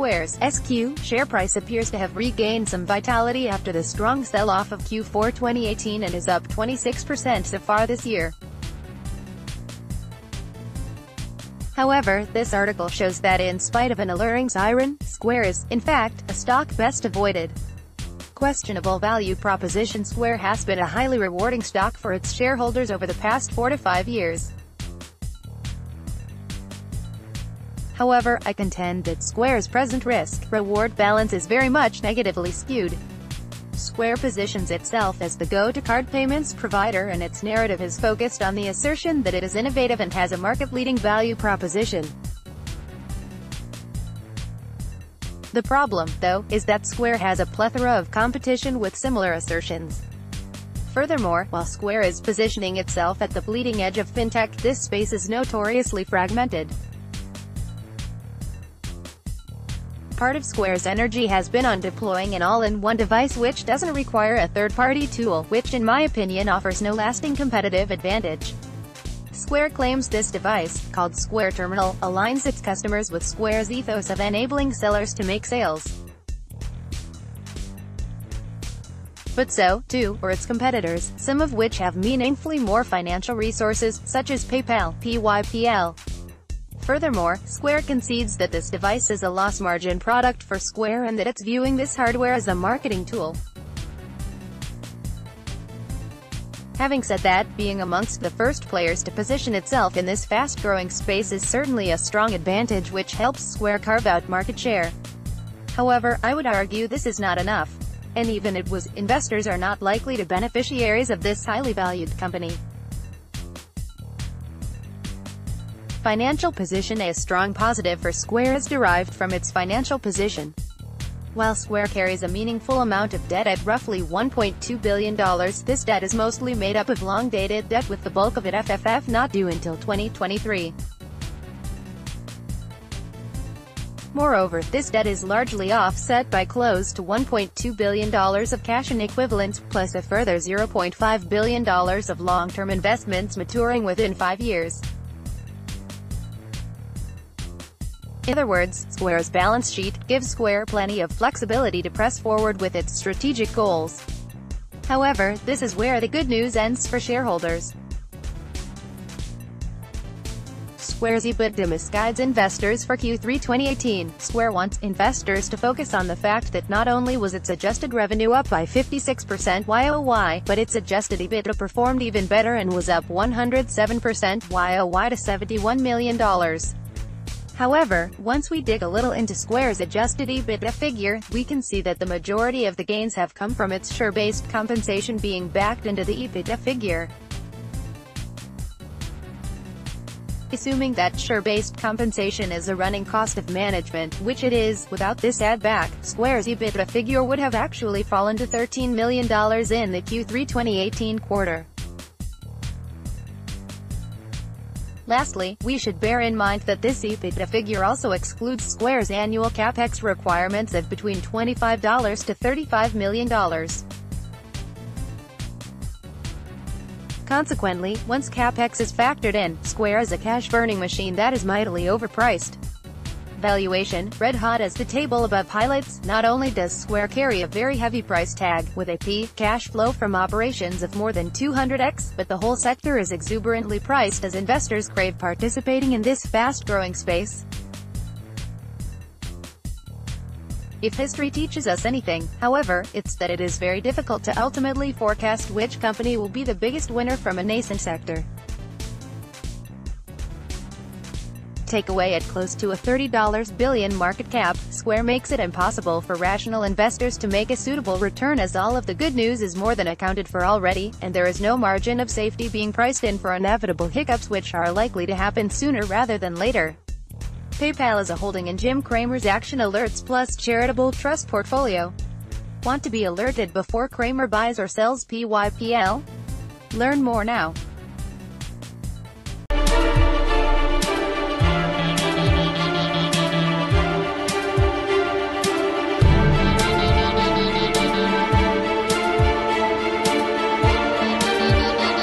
Square's (SQ) share price appears to have regained some vitality after the strong sell-off of Q4 2018 and is up 26% so far this year. However, this article shows that in spite of an alluring siren, Square is, in fact, a stock best avoided. Questionable value proposition. Square has been a highly rewarding stock for its shareholders over the past 4 to 5 years. However, I contend that Square's present risk-reward balance is very much negatively skewed. Square positions itself as the go-to card payments provider, and its narrative is focused on the assertion that it is innovative and has a market-leading value proposition. The problem, though, is that Square has a plethora of competition with similar assertions. Furthermore, while Square is positioning itself at the bleeding edge of fintech, this space is notoriously fragmented. Part of Square's energy has been on deploying an all-in-one device which doesn't require a third-party tool, which in my opinion offers no lasting competitive advantage. Square claims this device, called Square Terminal, aligns its customers with Square's ethos of enabling sellers to make sales. But so, too, are its competitors, some of which have meaningfully more financial resources, such as PayPal, PayPal. Furthermore, Square concedes that this device is a loss-margin product for Square and that it's viewing this hardware as a marketing tool. Having said that, being amongst the first players to position itself in this fast-growing space is certainly a strong advantage which helps Square carve out market share. However, I would argue this is not enough. And even if it was, investors are not likely to be beneficiaries of this highly valued company. Financial position. A strong positive for Square is derived from its financial position. While Square carries a meaningful amount of debt at roughly $1.2 billion, this debt is mostly made up of long-dated debt, with the bulk of it FFF not due until 2023. Moreover, this debt is largely offset by close to $1.2 billion of cash and equivalents, plus a further $0.5 billion of long-term investments maturing within 5 years. In other words, Square's balance sheet gives Square plenty of flexibility to press forward with its strategic goals. However, this is where the good news ends for shareholders. Square's EBITDA misguides investors for Q3 2018. Square wants investors to focus on the fact that not only was its adjusted revenue up by 56% YoY, but its adjusted EBITDA performed even better and was up 107% YoY to $71 million. However, once we dig a little into Square's adjusted EBITDA figure, we can see that the majority of the gains have come from its share-based compensation being backed into the EBITDA figure. Assuming that share-based compensation is a running cost of management, which it is, without this add-back, Square's EBITDA figure would have actually fallen to $13 million in the Q3 2018 quarter. Lastly, we should bear in mind that this EBITDA figure also excludes Square's annual CapEx requirements of between $25 to $35 million. Consequently, once CapEx is factored in, Square is a cash-burning machine that is mightily overpriced. Valuation, red-hot as the table above highlights. Not only does Square carry a very heavy price tag, with a cash flow from operations of more than 200x, but the whole sector is exuberantly priced as investors crave participating in this fast-growing space. If history teaches us anything, however, it's that it is very difficult to ultimately forecast which company will be the biggest winner from a nascent sector. Takeaway: at close to a $30 billion market cap, Square makes it impossible for rational investors to make a suitable return, as all of the good news is more than accounted for already, and there is no margin of safety being priced in for inevitable hiccups which are likely to happen sooner rather than later. PayPal is a holding in Jim Cramer's Action Alerts Plus charitable trust portfolio. Want to be alerted before Cramer buys or sells PayPal? Learn more now.